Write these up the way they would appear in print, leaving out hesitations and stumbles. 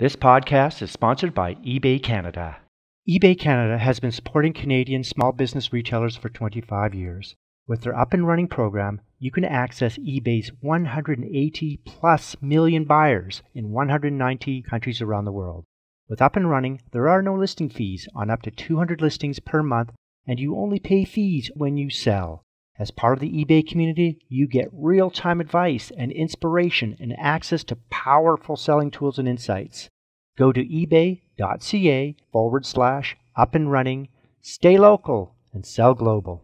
This podcast is sponsored by eBay Canada. eBay Canada has been supporting Canadian small business retailers for 25 years. With their up and running program, you can access eBay's 180 plus million buyers in 190 countries around the world. With up and running, there are no listing fees on up to 200 listings per month, and you only pay fees when you sell. As part of the eBay community, you get real-time advice and inspiration and access to powerful selling tools and insights. Go to ebay.ca/up and running, stay local, and sell global.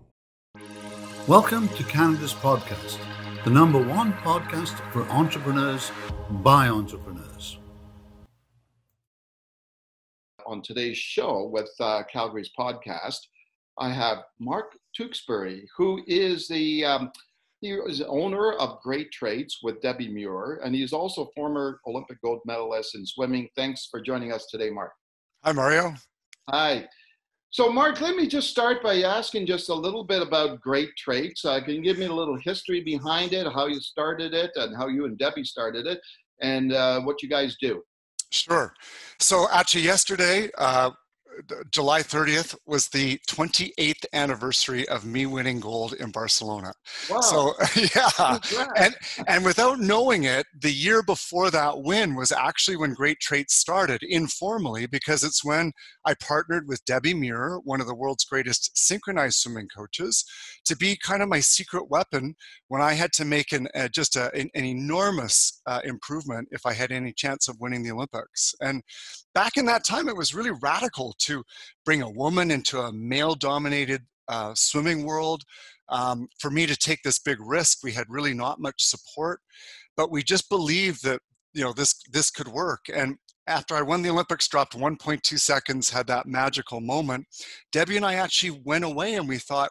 Welcome to Canada's Podcast, the number one podcast for entrepreneurs by entrepreneurs. On today's show with Calgary's Podcast, I have Mark Tewksbury, who is the owner of Great Traits with Debbie Muir, and he's also former Olympic gold medalist in swimming. Thanks for joining us today, Mark. Hi, Mario. Hi. So, Mark, let me just start by asking just a little bit about Great Traits. Can you give me a little history behind it, how you started it, and how you and Debbie started it, and what you guys do? Sure. So, actually, yesterday, July 30th was the 28th anniversary of me winning gold in Barcelona. Wow. So yeah, and without knowing it, the year before that win was actually when Great Traits started informally, because it's when I partnered with Debbie Muir, one of the world's greatest synchronized swimming coaches, to be kind of my secret weapon when I had to make an enormous improvement if I had any chance of winning the Olympics. And back in that time, it was really radical to bring a woman into a male-dominated swimming world. For me to take this big risk, we had really not much support, but we just believed that, you know, this could work. And after I won the Olympics, dropped 1.2 seconds, had that magical moment, Debbie and I actually went away and we thought,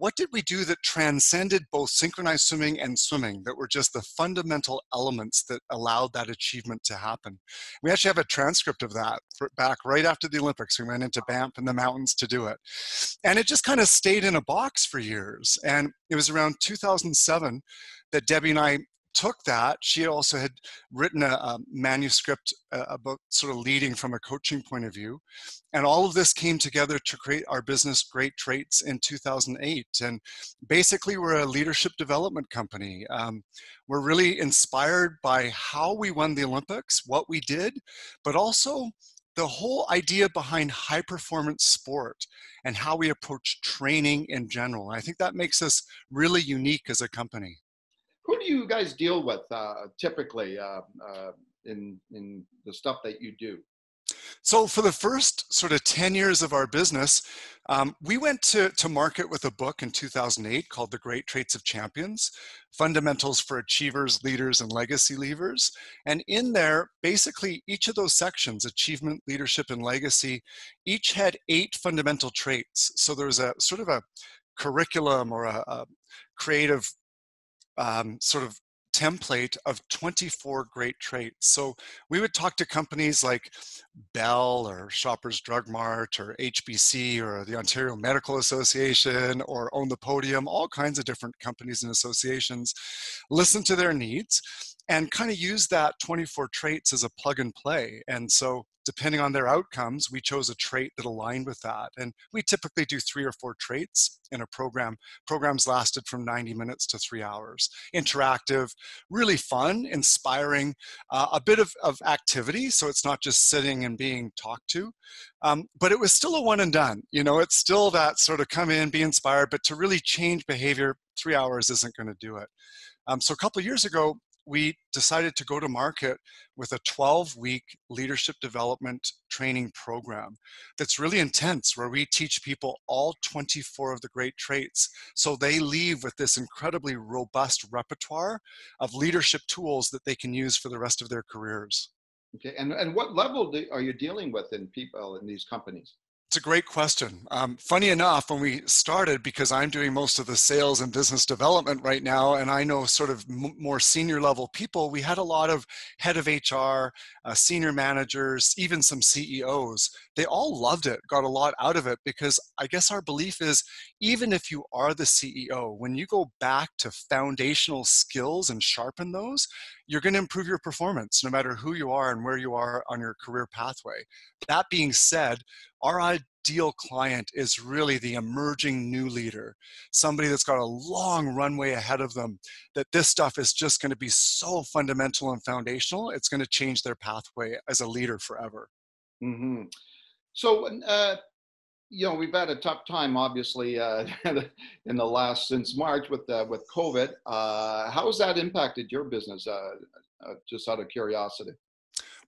what did we do that transcended both synchronized swimming and swimming that were just the fundamental elements that allowed that achievement to happen? We actually have a transcript of that back right after the Olympics. We went into BAMP in the mountains to do it. And it just kind of stayed in a box for years. And it was around 2007 that Debbie and I took that. She also had written a manuscript about sort of leading from a coaching point of view. And all of this came together to create our business, Great Traits, in 2008. And basically, we're a leadership development company. We're really inspired by how we won the Olympics, what we did, but also the whole idea behind high-performance sport and how we approach training in general. I think that makes us really unique as a company. Who do you guys deal with typically in the stuff that you do? So for the first sort of 10 years of our business, we went to market with a book in 2008 called The Great Traits of Champions, Fundamentals for Achievers, Leaders, and Legacy Leavers. And in there, basically each of those sections, achievement, leadership, and legacy, each had 8 fundamental traits. So there was a sort of a curriculum or a creative sort of template of 24 great traits. So we would talk to companies like Bell or Shoppers Drug Mart or HBC or the Ontario Medical Association or Own the Podium, all kinds of different companies and associations, listen to their needs, and kind of use that 24 traits as a plug and play. And so depending on their outcomes, we chose a trait that aligned with that. And we typically do 3 or 4 traits in a program. Programs lasted from 90 minutes to 3 hours. Interactive, really fun, inspiring, a bit of activity. So it's not just sitting and being talked to. But it was still a one and done. You know, it's still that sort of come in, be inspired, but to really change behavior, 3 hours isn't going to do it. So a couple of years ago, we decided to go to market with a 12-week leadership development training program that's really intense, where we teach people all 24 of the great traits. So they leave with this incredibly robust repertoire of leadership tools that they can use for the rest of their careers. Okay, and what level are you dealing with in people in these companies? It's a great question. Funny enough, when we started, because I'm doing most of the sales and business development right now, and I know sort of more senior level people, we had a lot of head of HR, senior managers, even some CEOs. They all loved it, got a lot out of it, because I guess our belief is, even if you are the CEO, when you go back to foundational skills and sharpen those, you're going to improve your performance no matter who you are and where you are on your career pathway. That being said, our ideal client is really the emerging new leader, somebody that's got a long runway ahead of them, that this stuff is just going to be so fundamental and foundational, it's going to change their pathway as a leader forever. Mm-hmm. So, you know, we've had a tough time, obviously, in the last, since March with COVID. How has that impacted your business, just out of curiosity?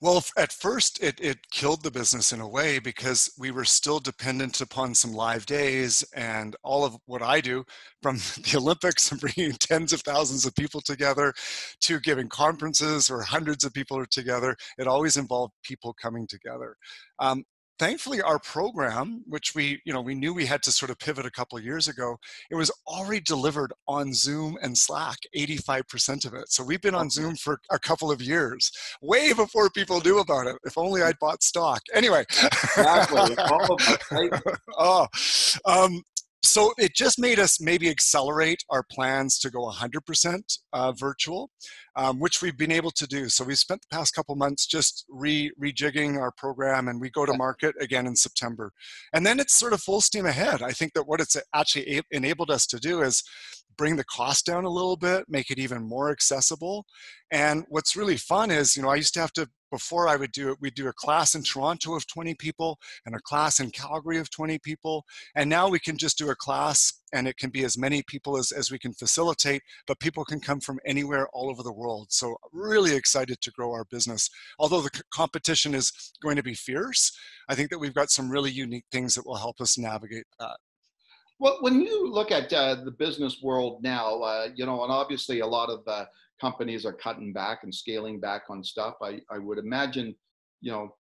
Well, at first, it killed the business in a way, because we were still dependent upon some live days and all of what I do, from the Olympics and bringing tens of thousands of people together to giving conferences where hundreds of people are together. It always involved people coming together. Thankfully, our program, which we knew we had to sort of pivot a couple of years ago, it was already delivered on Zoom and Slack, 85% of it. So we've been on Zoom for a couple of years, way before people knew about it. If only I'd bought stock. Anyway. Exactly. So it just made us maybe accelerate our plans to go 100% virtual, which we've been able to do. So we spent the past couple months just rejigging our program, and we go to market again in September. And then it's sort of full steam ahead. I think that what it's actually enabled us to do is bring the cost down a little bit, make it even more accessible. And what's really fun is, you know, I used to have to, before I would do it, we'd do a class in Toronto of 20 people and a class in Calgary of 20 people. And now we can just do a class, and it can be as many people as we can facilitate, but people can come from anywhere all over the world. So really excited to grow our business. Although the competition is going to be fierce, I think that we've got some really unique things that will help us navigate that. Well, when you look at the business world now, you know, and obviously a lot of companies are cutting back and scaling back on stuff. I would imagine, you know,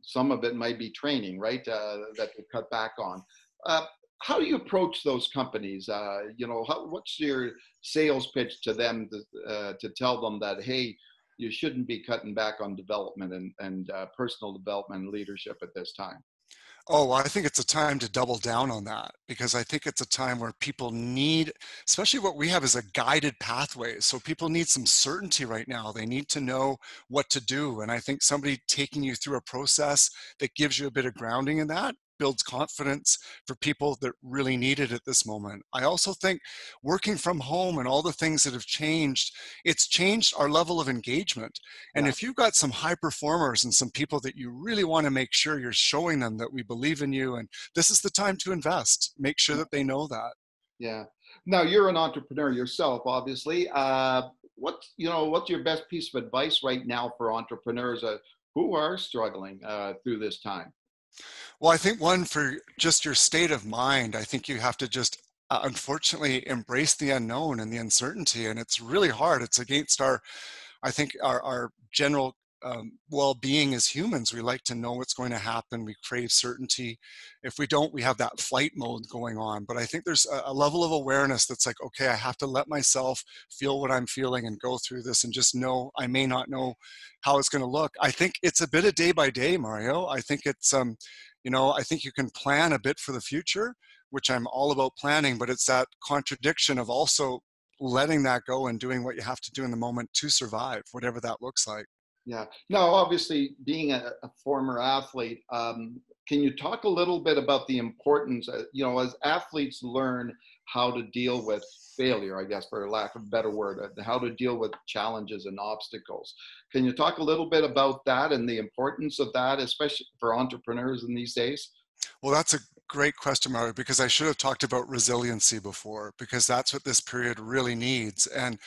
some of it might be training, right, that they cut back on. How do you approach those companies? You know, what's your sales pitch to them to tell them that, hey, you shouldn't be cutting back on development and personal development and leadership at this time? Oh, well, I think it's a time to double down on that, because I think it's a time where people need, especially what we have is a guided pathway. So people need some certainty right now. They need to know what to do. And I think somebody taking you through a process that gives you a bit of grounding in that builds confidence for people that really need it at this moment. I also think working from home and all the things that have changed, it's changed our level of engagement. And if you've got some high performers and some people that you really want to make sure you're showing them that we believe in you, and this is the time to invest, make sure that they know that. Yeah. Now, you're an entrepreneur yourself, obviously. What's your best piece of advice right now for entrepreneurs who are struggling through this time? Well, I think one, for just your state of mind, I think you have to just unfortunately embrace the unknown and the uncertainty. And it's really hard. It's against our general well-being as humans. We like to know what's going to happen. We crave certainty. If we don't, we have that flight mode going on. But I think there's a level of awareness that's like, okay, I have to let myself feel what I'm feeling and go through this and just know I may not know how it's going to look. I think it's a bit of day by day, Mario. I think it's, you know, I think you can plan a bit for the future, which I'm all about planning, but it's that contradiction of also letting that go and doing what you have to do in the moment to survive, whatever that looks like. Yeah. Now, obviously, being a former athlete, can you talk a little bit about the importance, you know, as athletes learn how to deal with failure, I guess, for lack of a better word, how to deal with challenges and obstacles. Can you talk a little bit about that and the importance of that, especially for entrepreneurs in these days? Well, that's a great question, Mario, because I should have talked about resiliency before, because that's what this period really needs. And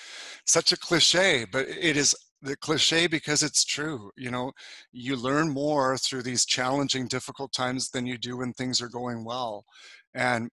such a cliche, but it is the cliche because it's true. You know, you learn more through these challenging, difficult times than you do when things are going well. And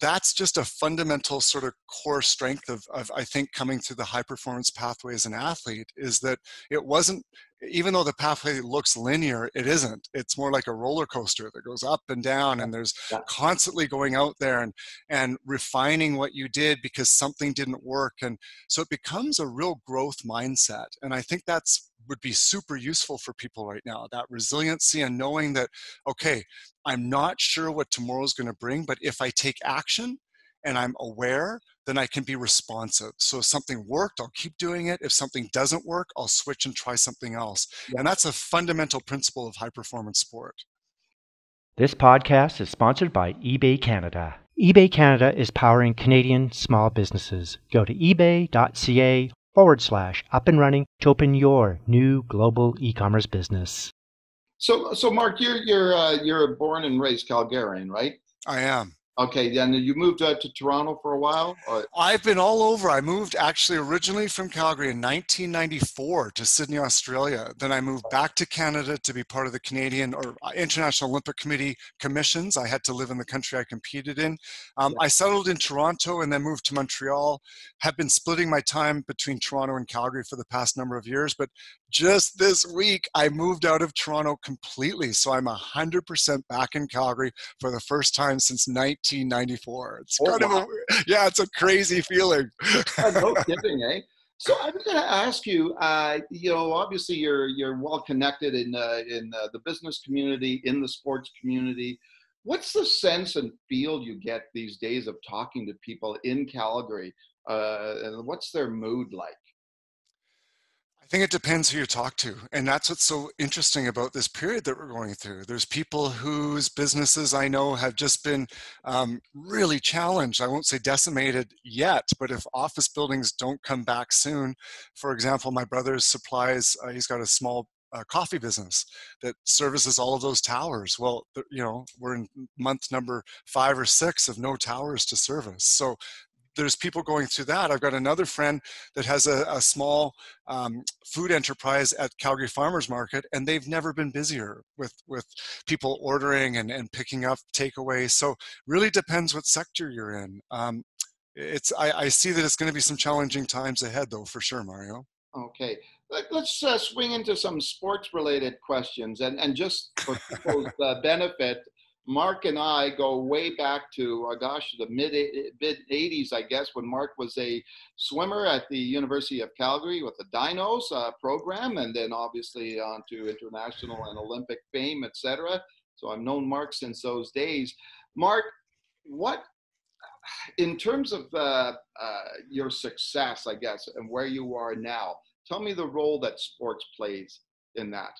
that's just a fundamental sort of core strength of I think, coming through the high performance pathway as an athlete, is that it wasn't, even though the pathway looks linear, it isn't. It's more like a roller coaster that goes up and down, and there's constantly going out there and refining what you did because something didn't work. And so it becomes a real growth mindset. And I think that's would be super useful for people right now, that resiliency and knowing that, okay, I'm not sure what tomorrow's going to bring, but if I take action and I'm aware, then I can be responsive. So if something worked, I'll keep doing it. If something doesn't work, I'll switch and try something else. And that's a fundamental principle of high-performance sport. This podcast is sponsored by eBay Canada. eBay Canada is powering Canadian small businesses. Go to ebay.ca/up-and-running to open your new global e-commerce business. So Mark, you're a born and raised Calgarian, right? I am. Okay, and you moved to Toronto for a while? Or? I've been all over. I moved actually originally from Calgary in 1994 to Sydney, Australia. Then I moved back to Canada to be part of the Canadian or International Olympic Committee commissions. I had to live in the country I competed in. I settled in Toronto and then moved to Montreal. Have been splitting my time between Toronto and Calgary for the past number of years, but just this week, I moved out of Toronto completely. So I'm 100% back in Calgary for the first time since 1994. It's it's a crazy feeling. No kidding, eh? So I'm going to ask you, obviously you're well connected in the business community, in the sports community. What's the sense and feel you get these days of talking to people in Calgary? And what's their mood like? I think it depends who you talk to. And that's what's so interesting about this period that we're going through. There's people whose businesses I know have just been really challenged. I won't say decimated yet, but if office buildings don't come back soon, for example, my brother's supplies, he's got a small coffee business that services all of those towers. Well, we're in month number 5 or 6 of no towers to service. So there's people going through that. I've got another friend that has a small food enterprise at Calgary Farmers Market, and they've never been busier with people ordering and picking up takeaway. So really depends what sector you're in. I see that it's going to be some challenging times ahead, though, for sure, Mario. Okay. Let's swing into some sports-related questions. And just for people's benefit, Mark and I go way back to, the mid 80s, I guess, when Mark was a swimmer at the University of Calgary with the Dinos program, and then obviously on to international and Olympic fame, etc. So I've known Mark since those days. Mark, what, in terms of your success, I guess, and where you are now, tell me the role that sports plays in that.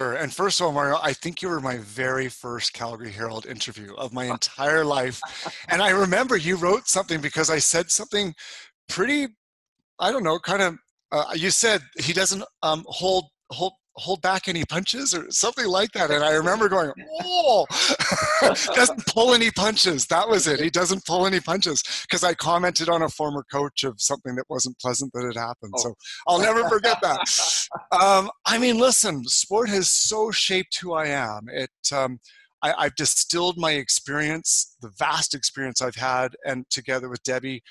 Sure. And first of all, Mario, I think you were my very first Calgary Herald interview of my entire life. And I remember you wrote something because I said something pretty, I don't know, kind of, you said he doesn't hold back any punches or something like that. And I remember going, oh, doesn't pull any punches. That was it. He doesn't pull any punches. Because I commented on a former coach of something that wasn't pleasant that had happened. Oh. So I'll never forget that. Listen, sport has so shaped who I am. I've distilled my experience, the vast experience I've had, and together with Debbie,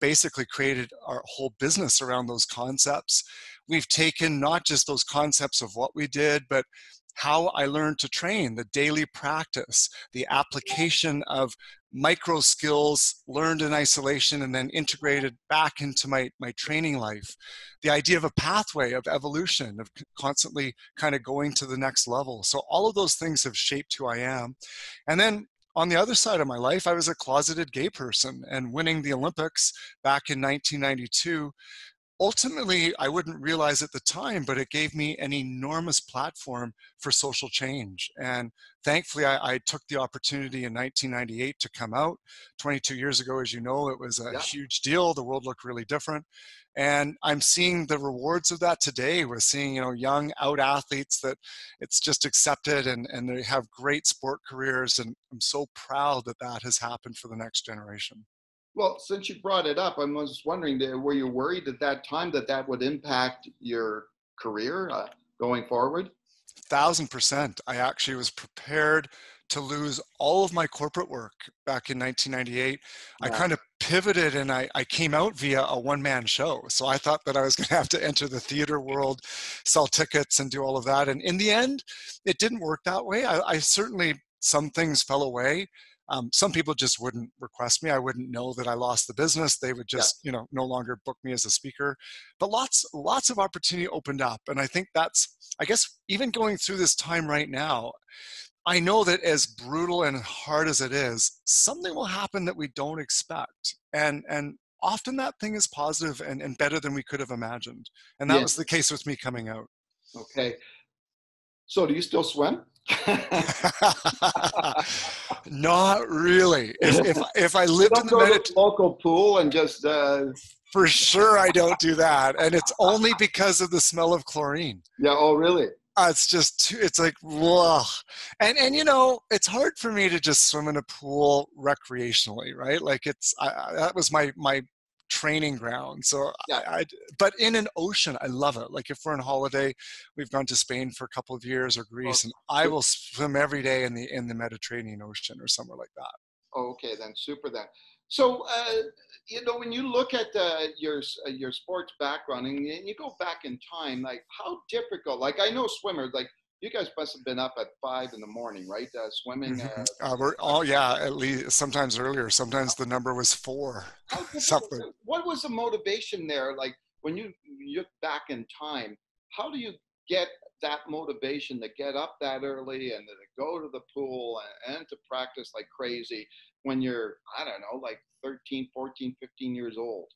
basically created our whole business around those concepts. We've taken not just those concepts of what we did, but how I learned to train, the daily practice, the application of micro skills learned in isolation and then integrated back into my training life. The idea of a pathway of evolution, of constantly kind of going to the next level. So all of those things have shaped who I am. And then on the other side of my life, I was a closeted gay person, and winning the Olympics back in 1992, ultimately, I wouldn't realize at the time, but it gave me an enormous platform for social change. And thankfully, I took the opportunity in 1998 to come out. 22 years ago, as you know, it was a huge deal. The world looked really different. And I'm seeing the rewards of that today. We're seeing, young out athletes that it's just accepted and they have great sport careers. And I'm so proud that that has happened for the next generation. Well, since you brought it up, I was wondering, were you worried at that time that would impact your career going forward? 1,000%. I actually was prepared to lose all of my corporate work back in 1998. Yeah. I kind of pivoted and I came out via a one-man show. So I thought that I was going to have to enter the theater world, sell tickets and do all of that. And in the end, it didn't work that way. I certainly, some things fell away. Some people just wouldn't request me. I wouldn't know that I lost the business. They would just, no longer book me as a speaker. But lots of opportunity opened up. And I think that's, even going through this time right now, I know that as brutal and hard as it is, something will happen that we don't expect. And often that thing is positive and better than we could have imagined. And that was the case with me coming out. Okay. So do you still swim? Not really. If I lived in the local pool and just for sure I don't do that, and it's only because of the smell of chlorine. Yeah. Oh, really? It's just it's like whoa, and you know it's hard for me to just swim in a pool recreationally, right? Like that was my training ground. So yeah. But in an ocean, I love it. Like if we're on holiday, we've gone to Spain for a couple of years or Greece, and I will swim every day in the Mediterranean Ocean or somewhere like that. Okay, then super then. So, you know, when you look at your sports background and you go back in time, like how difficult, like I know swimmers, like you guys must have been up at 5 a.m, right? Swimming. At least sometimes earlier. Sometimes the number was 4. Something. What was the motivation there? Like when you look back in time, how do you get that motivation to get up that early and to go to the pool and to practice like crazy when you're, I don't know, like 13, 14, 15 years old?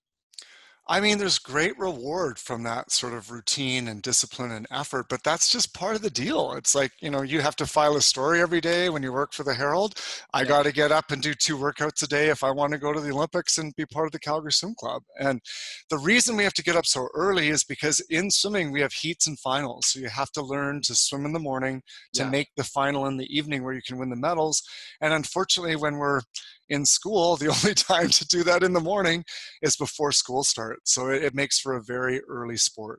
I mean, there's great reward from that sort of routine and discipline and effort, but that's just part of the deal. It's like, you know, you have to file a story every day when you work for the Herald. I got to get up and do 2 workouts a day if I want to go to the Olympics and be part of the Calgary Swim Club. And the reason we have to get up so early is because in swimming, we have heats and finals. So you have to learn to swim in the morning to make the final in the evening where you can win the medals. And unfortunately, when we're in school, the only time to do that in the morning is before school starts. So it makes for a very early sport.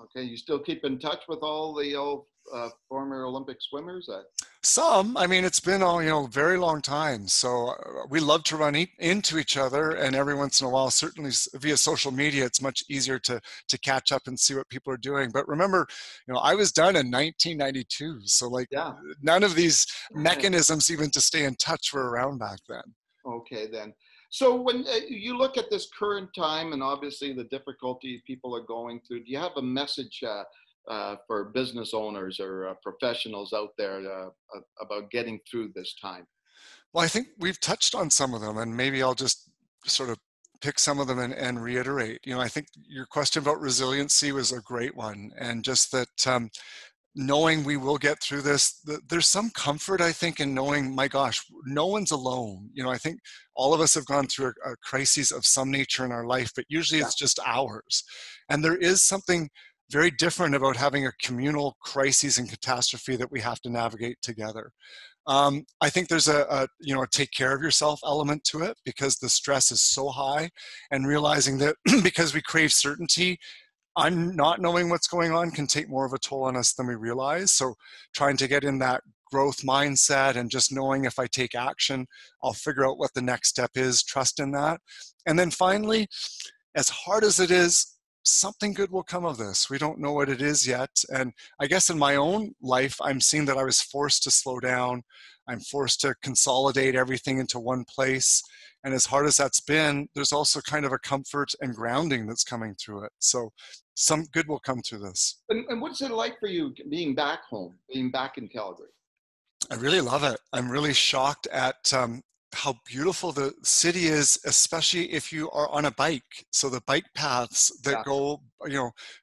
Okay. You still keep in touch with all the old former Olympic swimmers? Some. I mean, it's been a very long time. So we love to run into each other. And every once in a while, certainly via social media, it's much easier to catch up and see what people are doing. But remember, I was done in 1992. So none of these mechanisms even to stay in touch were around back then. Okay, then. So when you look at this current time and obviously the difficulty people are going through, do you have a message for business owners or professionals out there about getting through this time? Well, I think we've touched on some of them, and maybe I'll just sort of pick some of them and reiterate. I think your question about resiliency was a great one, and just that knowing we will get through this, there's some comfort, I think, in knowing, my gosh, no one's alone. I think all of us have gone through a crisis of some nature in our life, but usually it's just ours. And there is something very different about having a communal crisis and catastrophe that we have to navigate together. I think there's a take care of yourself element to it because the stress is so high, and realizing that because we crave certainty, I'm not knowing what's going on can take more of a toll on us than we realize. So trying to get in that growth mindset and just knowing if I take action, I'll figure out what the next step is, trust in that. And then finally, as hard as it is, something good will come of this. We don't know what it is yet. And I guess in my own life, I'm seeing that I was forced to slow down. I'm forced to consolidate everything into one place. And as hard as that's been, there's also kind of a comfort and grounding that's coming through it. So some good will come through this. And what's it like for you being back home, being back in Calgary? I really love it. I'm really shocked at how beautiful the city is, especially if you are on a bike. So the bike paths that go,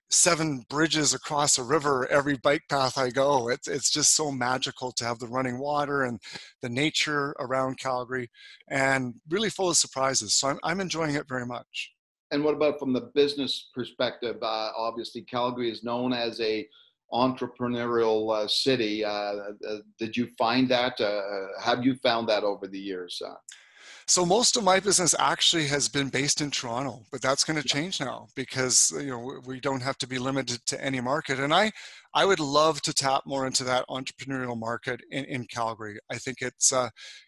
7 bridges across a river, every bike path I go, it's just so magical to have the running water and the nature around Calgary, and really full of surprises. So I'm enjoying it very much. And what about from the business perspective? Obviously Calgary is known as a entrepreneurial city. Did you find that? Have you found that over the years? So most of my business actually has been based in Toronto, but that's going to change now because we don't have to be limited to any market. And I would love to tap more into that entrepreneurial market in Calgary. I think it's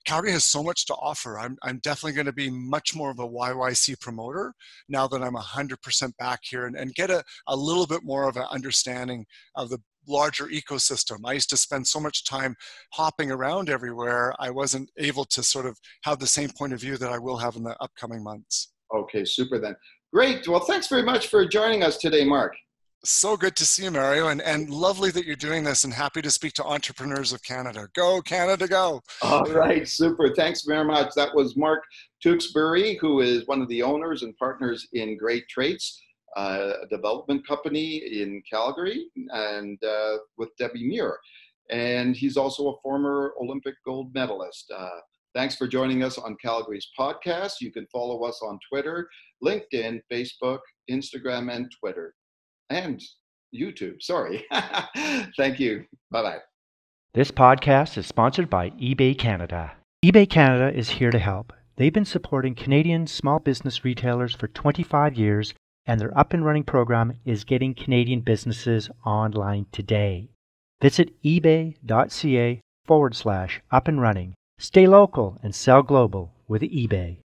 Calgary has so much to offer. I'm definitely going to be much more of a YYC promoter now that I'm 100% back here and get a little bit more of an understanding of the larger ecosystem. I used to spend so much time hopping around everywhere. I wasn't able to sort of have the same point of view that I will have in the upcoming months. Okay, super then. Great. Well, thanks very much for joining us today, Mark. So good to see you, Mario, and lovely that you're doing this, and happy to speak to entrepreneurs of Canada. Go, Canada, go. All right, super. Thanks very much. That was Mark Tewksbury, who is one of the owners and partners in Great Traits, a development company in Calgary, and with Debbie Muir. And he's also a former Olympic gold medalist. Thanks for joining us on Calgary's podcast. You can follow us on Twitter, LinkedIn, Facebook, Instagram, and Twitter. And YouTube, sorry. Thank you. Bye-bye. This podcast is sponsored by eBay Canada. eBay Canada is here to help. They've been supporting Canadian small business retailers for 25 years, and their up-and-running program is getting Canadian businesses online today. Visit ebay.ca/up-and-running. Stay local and sell global with eBay.